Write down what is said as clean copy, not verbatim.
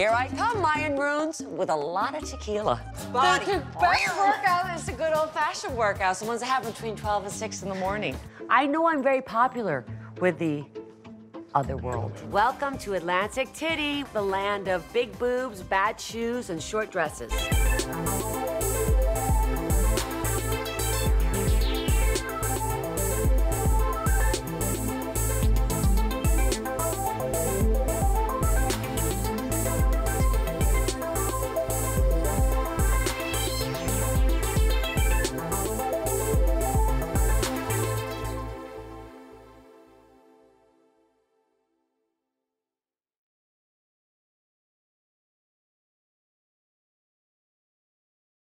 Here I come, Mayan Runes, with a lot of tequila. Body. The best workout is a good old-fashioned workout, the ones that happen between 12 and 6 in the morning. I know I'm very popular with the other world. Welcome to Atlantic Titty, the land of big boobs, bad shoes, and short dresses.